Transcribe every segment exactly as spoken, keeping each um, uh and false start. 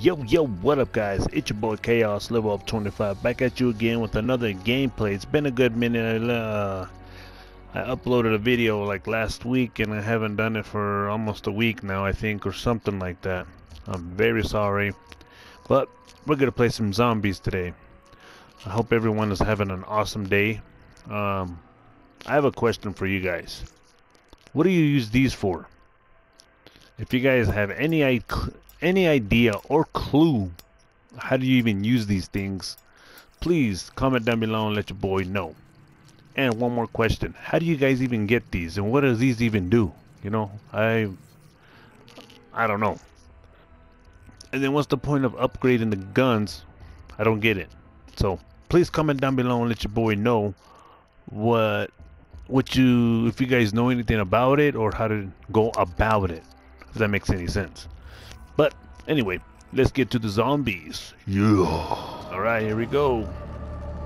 Yo, yo, what up guys, it's your boy Chaos Level Up twenty-five back at you again with another gameplay. It's been a good minute. uh, I uploaded a video like last week and I haven't done it for almost a week now, I think, or something like that. I'm very sorry, but we're gonna play some zombies today. I hope everyone is having an awesome day. um, I have a question for you guys. What do you use these for? If you guys have any idea any idea or clue how do you even use these things, please comment down below and let your boy know. And one more question: how do you guys even get these, and what does these even do? You know, I I don't know. And then what's the point of upgrading the guns? I don't get it. So please comment down below and let your boy know what what you if you guys know anything about it or how to go about it, if that makes any sense. But anyway, let's get to the zombies. Yeah. All right, here we go.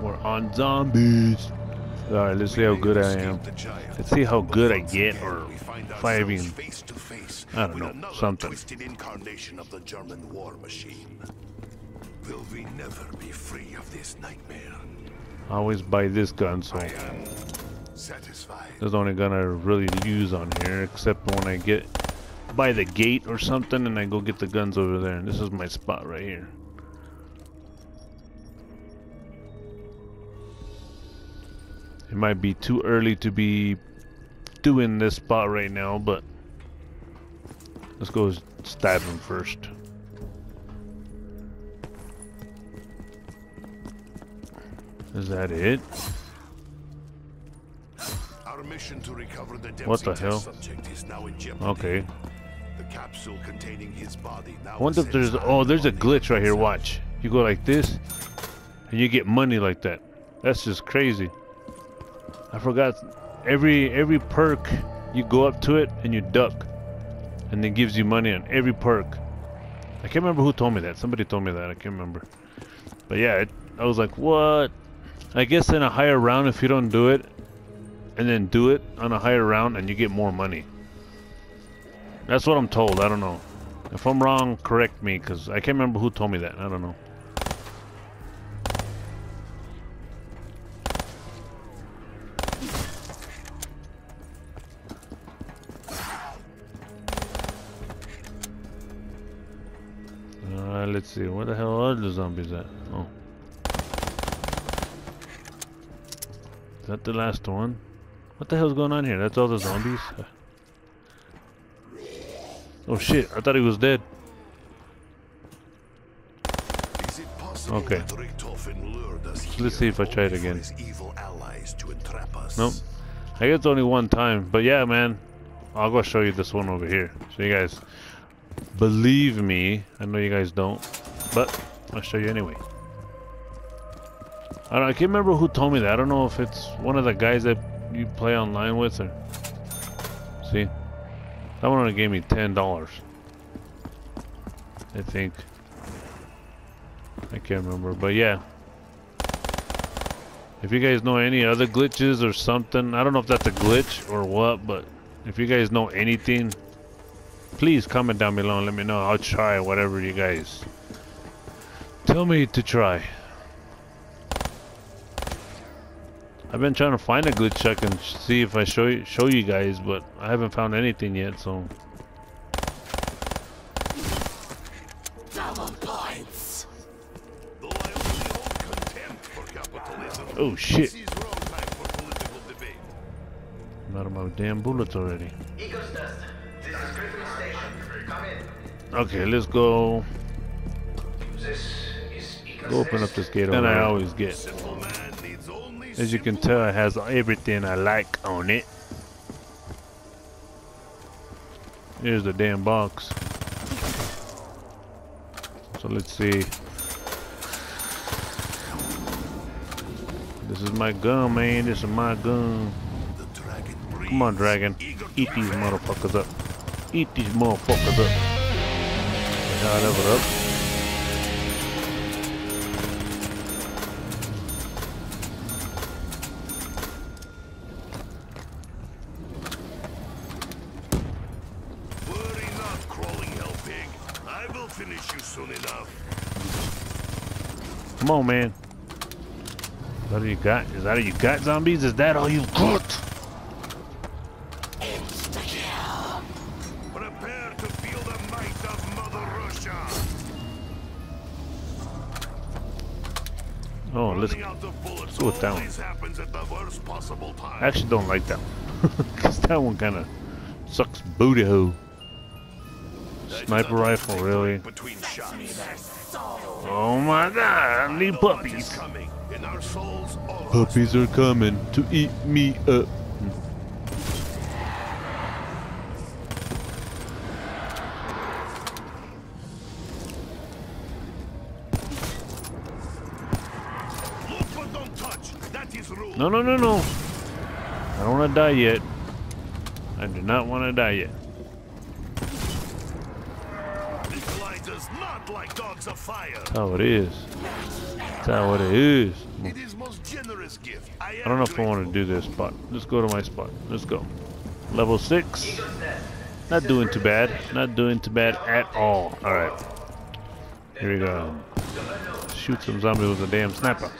We're on zombies. All right, let's see how good I am. Let's see how good I get, or if I even, I don't know, something. Twisted incarnation of the German war machine. Will we never be free of this nightmare? I always buy this gun, so satisfied. There's only gun I really use on here, except when I get by the gate or something and I go get the guns over there. And this is my spot right here. It might be too early to be doing this spot right now, but let's go stab him first. Is that it? Our mission to recover the what the hell subject is now in jeopardy. Okay, the capsule containing his body now. I wonder if there's oh there's a glitch right here. Watch, you go like this and you get money like that. That's just crazy. I forgot every every perk, you go up to it and you duck and it gives you money on every perk. I can't remember who told me that. Somebody told me that. I can't remember, but yeah, it, I was like, what? I guess in a higher round, if you don't do it and then do it on a higher round, and you get more money. That's what I'm told. I don't know. If I'm wrong, correct me, because I can't remember who told me that. I don't know. Alright, let's see. Where the hell are the zombies at? Oh. Is that the last one? What the hell's going on here? That's all the zombies? Oh shit, I thought he was dead. Okay. Let's see if I try it again. Nope. I guess only one time. But yeah, man. I'll go show you this one over here. So you guys believe me. I know you guys don't. But I'll show you anyway. I don't I can't remember who told me that. I don't know if it's one of the guys that you play online with, or see, that one only gave me ten dollars, I think. I can't remember, but yeah, if you guys know any other glitches or something, I don't know if that's a glitch or what, but if you guys know anything, please comment down below and let me know. I'll try whatever you guys tell me to try. I've been trying to find a glitch I can see if I show you, show you guys, but I haven't found anything yet, so. Double points. Oh shit. I'm out of my damn bullets already. Okay, let's go. Go open up this gate. Then I always get. As you can tell, it has everything I like on it. Here's the damn box. So let's see. This is my gun, man. This is my gun. Come on, dragon. Eat these motherfuckers up. Eat these motherfuckers up. Shot over up. finish you soon enough. Come on, man. Is that all you got? Is that all you got, zombies? Is that all you got? Insta-kill. Prepare to feel the might of Mother Russia. Oh, let's go with that one. I actually don't like that one. Because that one kind of sucks booty hole. Sniper rifle, really. Between shots. Oh my god, I need puppies. Puppies are coming to eat me up. No, no, no, no. I don't want to die yet. I do not want to die yet. Like dogs of fire. That's how it is. That's how it is. It is most generous gift. I, I don't know if I want to do this, but let's go to my spot. Let's go. Level six. Not doing too bad. Not doing too bad at all. All right. Here we go. Shoot some zombies with a damn sniper.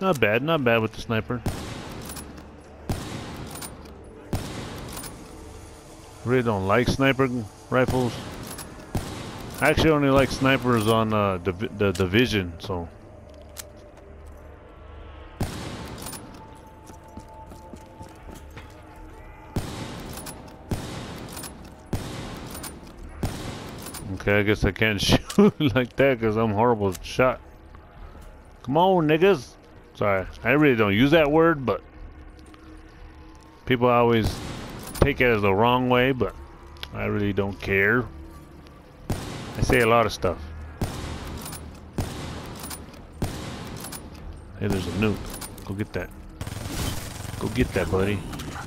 Not bad. Not bad with the sniper. Really don't like sniper rifles. I actually only like snipers on uh, div the Division, so. Okay, I guess I can't shoot like that because I'm horrible at shot. Come on, niggas. Sorry, I really don't use that word, but people always take it as the wrong way, but I really don't care. I say a lot of stuff. Hey, there's a nuke. Go get that. Go get that, buddy.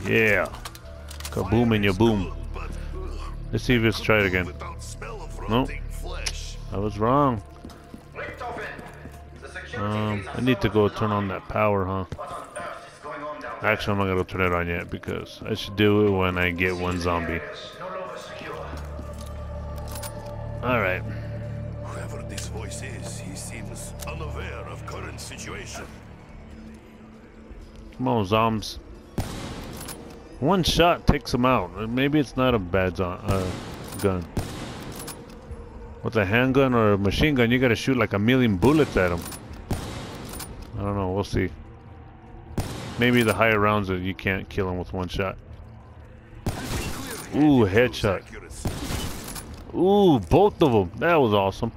Yeah. Kaboom in your boom. Let's see if it's tried again. Nope. I was wrong. Um, I need to go turn on that power, huh? Actually, I'm not going to turn it on yet because I should do it when I get one zombie. Alright. Whoever this voice is, he seems unaware of current situation. Come on, zombs. One shot takes him out. Maybe it's not a bad zom uh, gun. With a handgun or a machine gun, you got to shoot like a million bullets at him. I don't know. We'll see. Maybe the higher rounds that you can't kill him with one shot. Ooh, headshot. Ooh, both of them. That was awesome.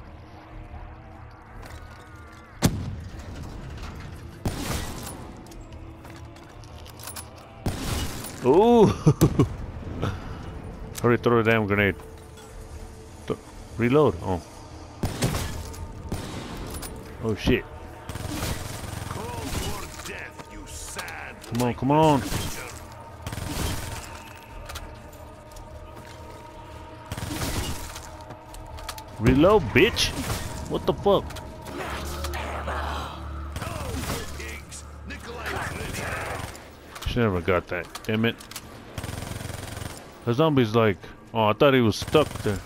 Ooh. Hurry, throw the damn grenade. Th- reload. Oh. Oh, shit. Come on, come on. Reload, bitch. What the fuck? She never got that. Damn it. The zombie's like, oh, I thought he was stuck there.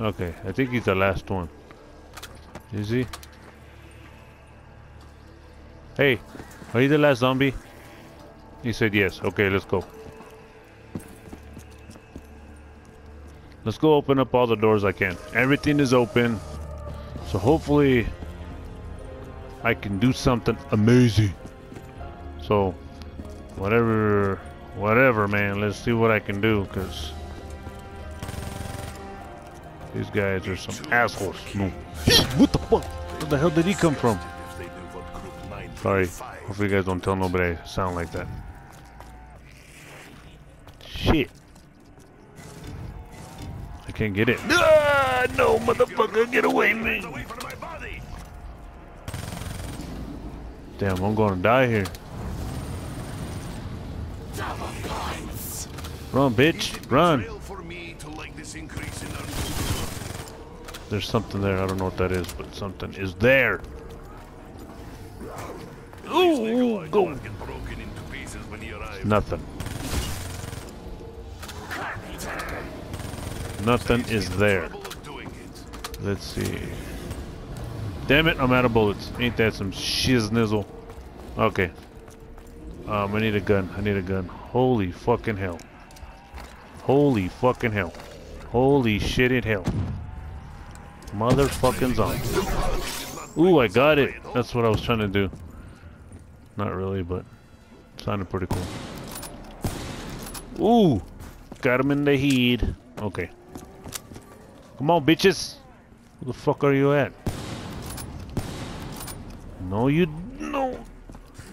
Okay, I think he's the last one. Is he? Hey, are you the last zombie? He said yes. Okay, let's go. Let's go open up all the doors I can. Everything is open. So hopefully I can do something amazing. So whatever, whatever, man. Let's see what I can do because these guys are some assholes. No. What the fuck? Where the hell did he come from? Sorry, hopefully you guys don't tell nobody I sound like that. Shit. I can't get it. Ah, no, motherfucker, get away from me. Damn, I'm gonna die here. Run, bitch, run. There's something there, I don't know what that is, but something is there. Ooh, go. Nothing. Nothing is there. Let's see. Damn it, I'm out of bullets. Ain't that some shiznizzle? Okay. Um, I need a gun. I need a gun. Holy fucking hell. Holy fucking hell. Holy shit in hell. Motherfucking zombie. Ooh, I got it. That's what I was trying to do. Not really, but sounded pretty cool. Ooh. Got him in the head. Okay. Come on, bitches. Where the fuck are you at? No, you no.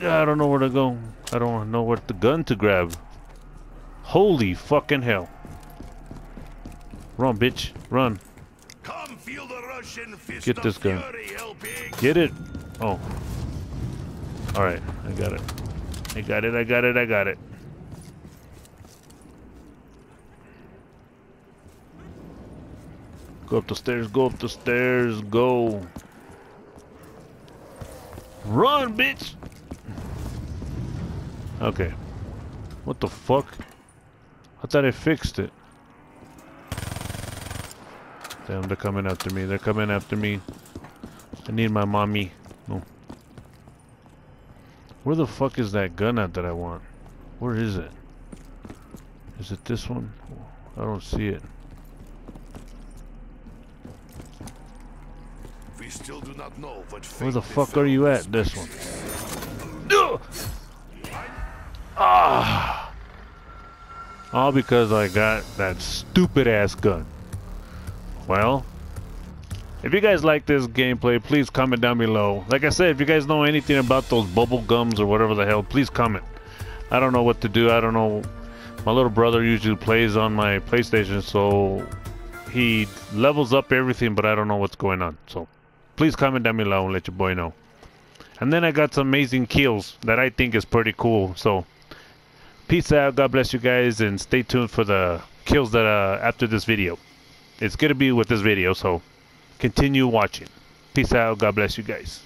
I don't know where to go. I don't know where the gun to grab. Holy fucking hell. Run, bitch. Run. Come feel the Russian fist. Get this gun. Get it. Oh. Alright. I got it. I got it. I got it. I got it. Go up the stairs. Go up the stairs. Go. Run, bitch. Okay. What the fuck? I thought I fixed it. Damn, they're coming after me. They're coming after me. I need my mommy. No. Where the fuck is that gun at that I want? Where is it? Is it this one? I don't see it. We still do not know what. Where the fuck are you at? This one. Ugh! Ah! All because I got that stupid ass gun. Well, if you guys like this gameplay, please comment down below. Like I said, if you guys know anything about those bubble gums or whatever the hell, please comment. I don't know what to do. I don't know. My little brother usually plays on my PlayStation, so he levels up everything, but I don't know what's going on. So please comment down below and let your boy know. And then I got some amazing kills that I think is pretty cool. So peace out. God bless you guys, and stay tuned for the kills that uh, after this video. It's going to be with this video, so continue watching. Peace out. God bless you guys.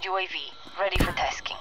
U A V inbound. U A V, ready for tasking.